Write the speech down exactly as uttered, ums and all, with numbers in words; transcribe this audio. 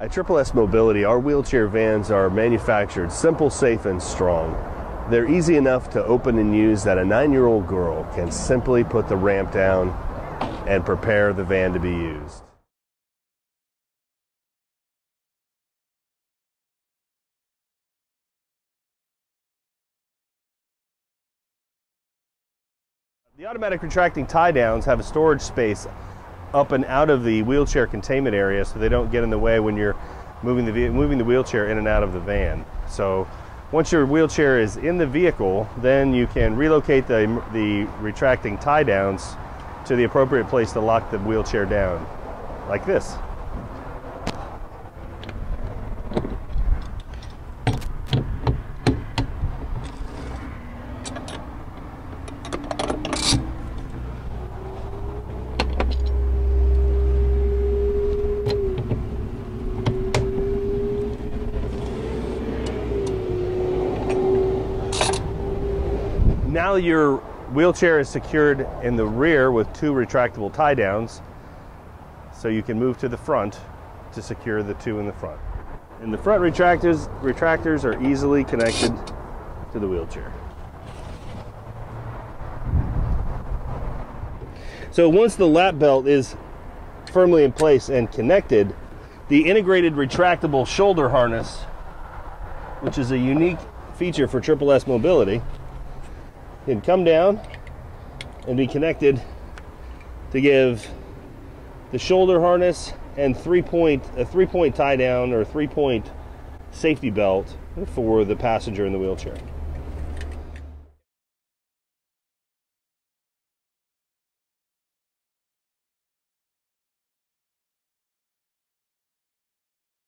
At Triple S Mobility, our wheelchair vans are manufactured simple, safe, and strong. They're easy enough to open and use that a nine-year-old girl can simply put the ramp down and prepare the van to be used. The automatic retracting tie downs have a storage space up and out of the wheelchair containment area, so they don't get in the way when you're moving the moving the wheelchair in and out of the van. So once your wheelchair is in the vehicle, then you can relocate the the retracting tie downs to the appropriate place to lock the wheelchair down, like this. Now your wheelchair is secured in the rear with two retractable tie downs, so you can move to the front to secure the two in the front. And the front retractors, retractors are easily connected to the wheelchair. So once the lap belt is firmly in place and connected, the integrated retractable shoulder harness, which is a unique feature for Triple S Mobility, can come down and be connected to give the shoulder harness and three-point a three-point tie down or three-point safety belt for the passenger in the wheelchair.